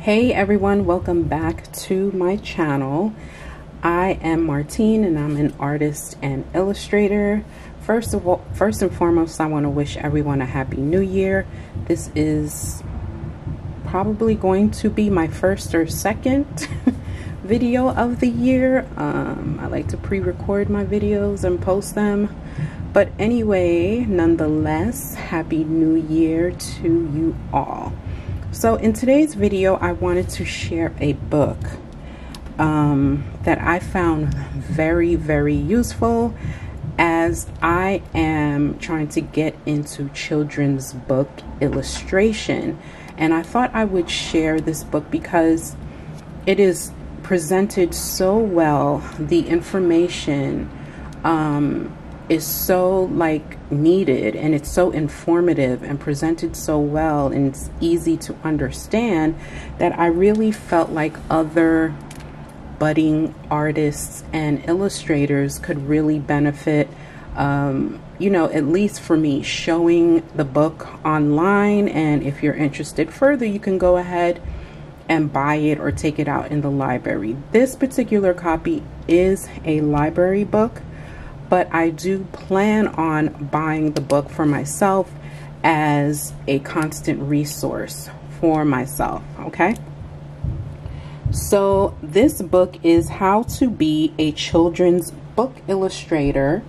Hey everyone, welcome back to my channel. I am Martine and I'm an artist and illustrator. First and foremost, I want to wish everyone a happy new year. This is probably going to be my first or second video of the year. I like to pre-record my videos and post them. But anyway, nonetheless, happy new year to you all. So in today's video, I wanted to share a book that I found very, very useful as I am trying to get into children's book illustration. And I thought I would share this book because it is presented so well. The information is so needed, and it's so informative and presented so well, and it's easy to understand, that I really felt like other budding artists and illustrators could really benefit, you know, at least for me, showing the book online. And if you're interested further, you can go ahead and buy it or take it out in the library. This particular copy is a library book, but I do plan on buying the book for myself as a constant resource for myself, okay? So this book is How to Be a Children's Book Illustrator,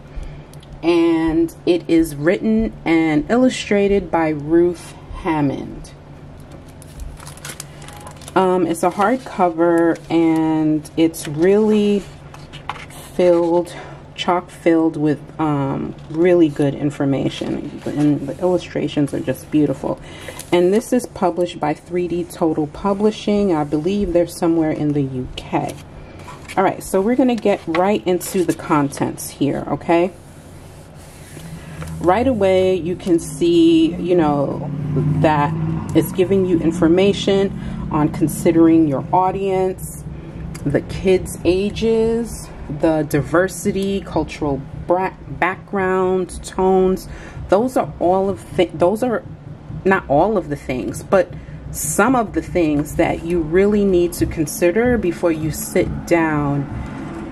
and it is written and illustrated by Ruth Hammond. It's a hardcover, and it's really chock filled with really good information, and the illustrations are just beautiful. And this is published by 3D Total Publishing. I believe they're somewhere in the UK. All right, so we're gonna get right into the contents here, okay? Right away, you can see, you know, that it's giving you information on considering your audience, the kids' ages, the diversity, cultural backgrounds, tones. Those are not all of the things, but some of the things that you really need to consider before you sit down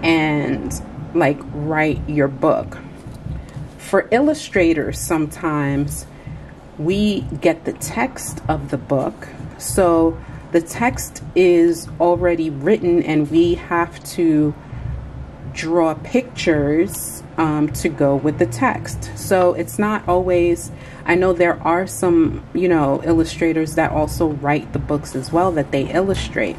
and write your book. For illustrators, sometimes we get the text of the book, so the text is already written and we have to draw pictures to go with the text. So it's not always, I know there are some, you know, illustrators that also write the books as well, that they illustrate.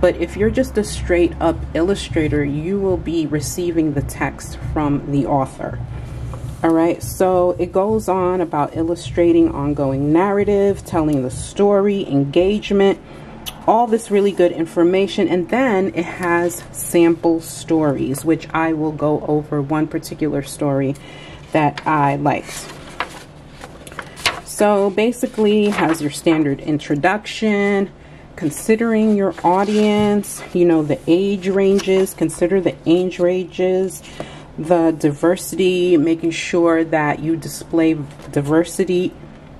But if you're just a straight up illustrator, you will be receiving the text from the author. All right, so it goes on about illustrating ongoing narrative, telling the story, engagement, all this really good information. And then it has sample stories, which I will go over one particular story that I liked. So basically has your standard introduction, considering your audience, you know, the age ranges, consider the age ranges, the diversity, making sure that you display diversity,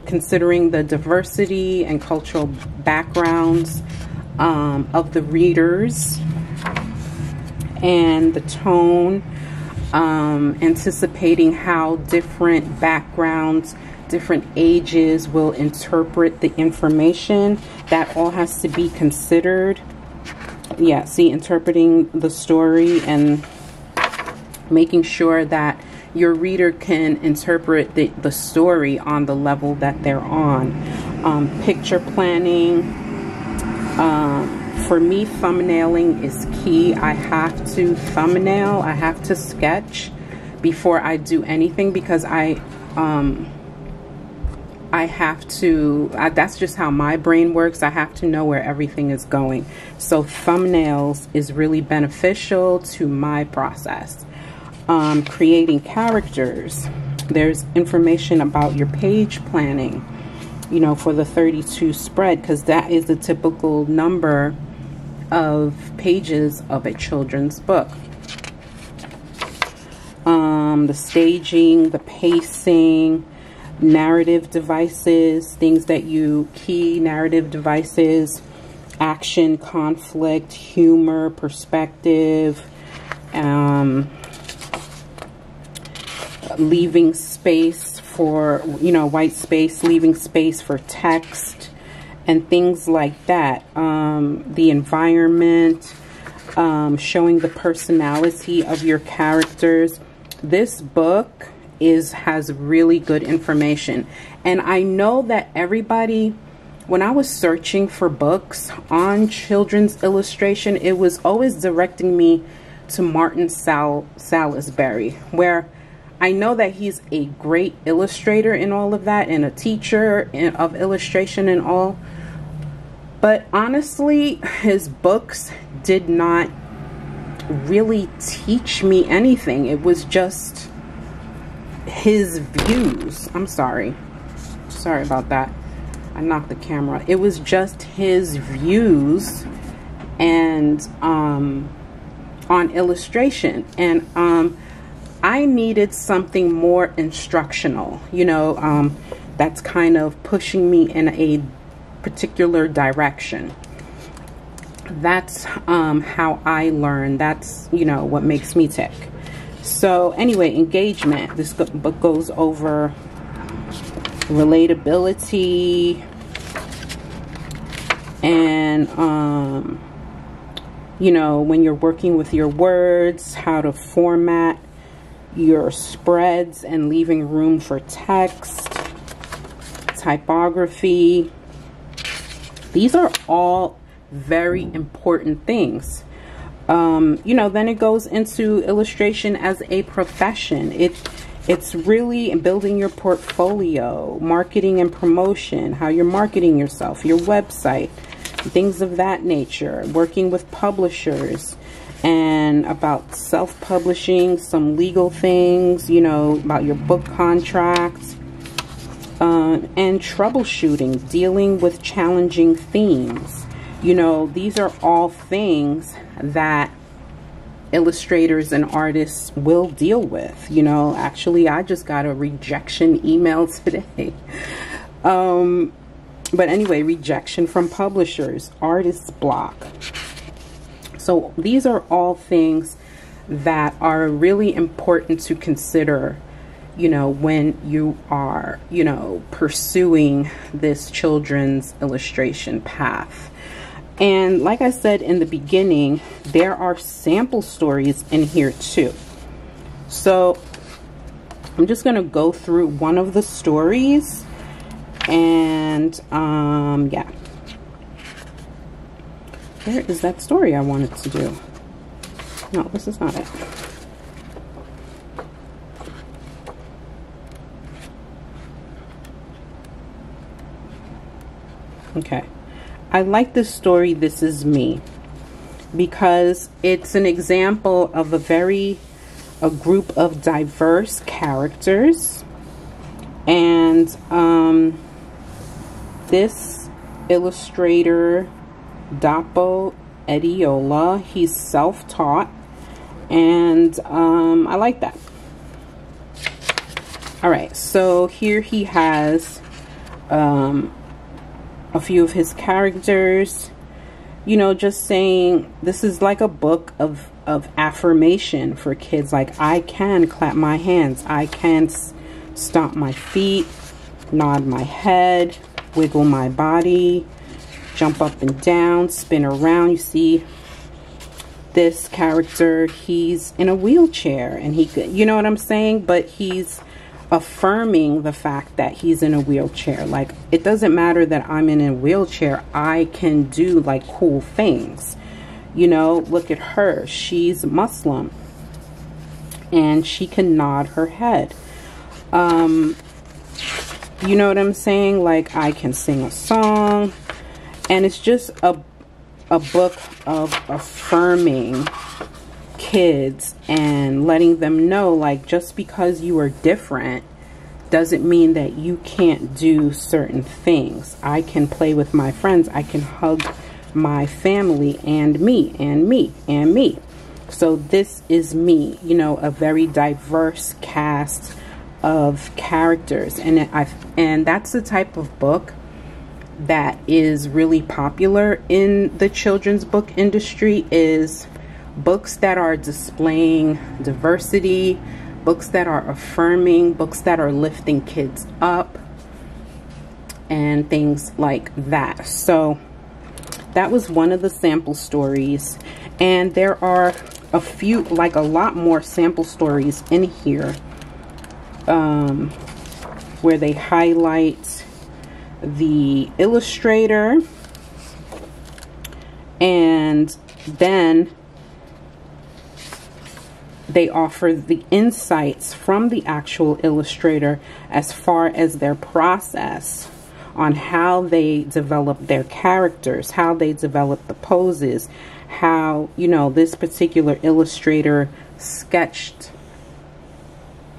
considering the diversity and cultural backgrounds of the readers, and the tone, anticipating how different backgrounds, different ages will interpret the information. That all has to be considered. Yeah, see, interpreting the story and making sure that your reader can interpret the story on the level that they're on. Picture planning. For me, thumbnailing is key. I have to thumbnail, I have to sketch before I do anything, because that's just how my brain works. I have to know where everything is going. So thumbnails is really beneficial to my process. Creating characters. There's information about your page planning, you know, for the 32 spread, because that is the typical number of pages of a children's book. The staging, the pacing, narrative devices, key narrative devices, action, conflict, humor, perspective, leaving space for, you know, white space, leaving space for text and things like that. The environment, showing the personality of your characters. This book has really good information. And I know that everybody, when I was searching for books on children's illustration, it was always directing me to Martin Salisbury, where I know that he's a great illustrator and all of that, and a teacher of illustration and all. But honestly, his books did not really teach me anything. It was just his views. I'm sorry. Sorry about that. I knocked the camera. It was just his views and on illustration, and I needed something more instructional, you know, that's kind of pushing me in a particular direction. That's how I learn. That's, you know, what makes me tick. So anyway, engagement. This book goes over relatability and you know, when you're working with your words, how to format your spreads and leaving room for text, typography. These are all very important things. You know, then it goes into illustration as a profession. It's really building your portfolio, marketing and promotion, how you're marketing yourself, your website, things of that nature, working with publishers, and about self-publishing, some legal things, you know, about your book contracts, and troubleshooting, dealing with challenging themes. You know, these are all things that illustrators and artists will deal with. You know, actually, I just got a rejection email today. But anyway, rejection from publishers, artist's block. So these are all things that are really important to consider, you know, when you are, you know, pursuing this children's illustration path. And like I said in the beginning, there are sample stories in here too. So I'm just going to go through one of the stories and yeah. Where is that story I wanted to do? No, this is not it. Okay. I like this story, This Is Me, because it's an example of a group of diverse characters, and this illustrator, Dapo Ediola, he's self-taught, and I like that. All right, so here he has a few of his characters, you know, just saying this is like a book of affirmation for kids. Like, I can clap my hands, I can stomp my feet, nod my head, wiggle my body, jump up and down, spin around. You see this character, he's in a wheelchair, and he could, you know what I'm saying, but he's affirming the fact that he's in a wheelchair. Like, it doesn't matter that I'm in a wheelchair, I can do like cool things. You know, look at her, she's Muslim and she can nod her head. You know what I'm saying, like, I can sing a song. And it's just a book of affirming kids and letting them know, like, just because you are different doesn't mean that you can't do certain things. I can play with my friends, I can hug my family, and me, and me, and me. So this is me, you know, a very diverse cast of characters, and that's the type of book that is really popular in the children's book industry is books that are displaying diversity, books that are affirming, books that are lifting kids up, and things like that. So that was one of the sample stories, and there are a few, like a lot more sample stories in here where they highlight the illustrator, and then they offer the insights from the actual illustrator as far as their process on how they develop their characters, how they develop the poses, how, you know, this particular illustrator sketched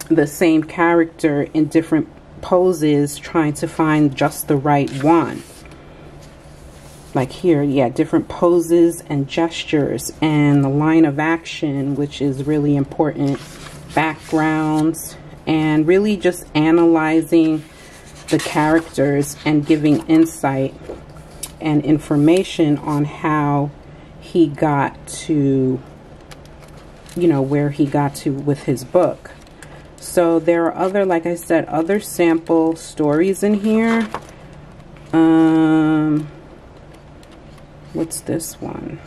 the same character in different poses, trying to find just the right one. Like here, yeah, different poses and gestures and the line of action, which is really important, backgrounds, and really just analyzing the characters and giving insight and information on how he got to, you know, where he got to with his book. So there are other, like I said, other sample stories in here. What's this one?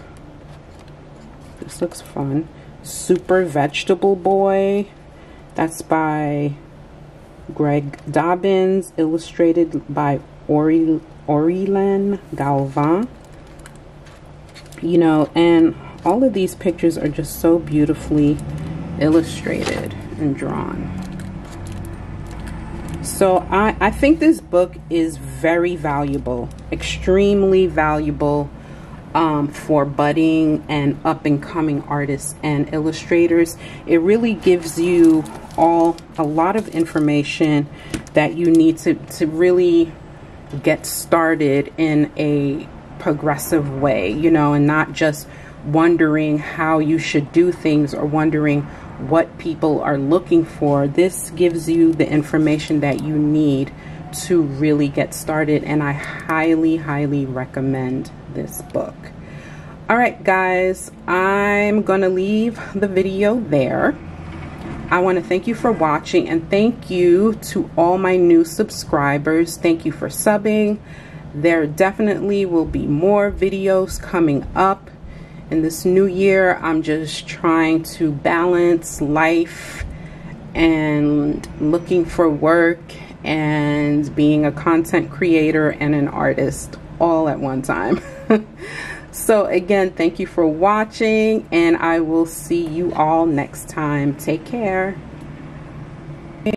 This looks fun. Super Vegetable Boy. That's by Greg Dobbins, illustrated by Orilen Galvan. You know, and all of these pictures are just so beautifully illustrated and drawn. So I think this book is very valuable, extremely valuable, for budding and up-and-coming artists and illustrators. It really gives you a lot of information that you need to really get started in a progressive way, you know, and not just wondering how you should do things or wondering what people are looking for. This gives you the information that you need to really get started, and I highly recommend this book. All right, guys, I'm gonna leave the video there. I want to thank you for watching, and thank you to all my new subscribers. Thank you for subbing. There definitely will be more videos coming up in this new year. I'm just trying to balance life and looking for work and being a content creator and an artist all at one time. So again, thank you for watching, and I will see you all next time. Take care.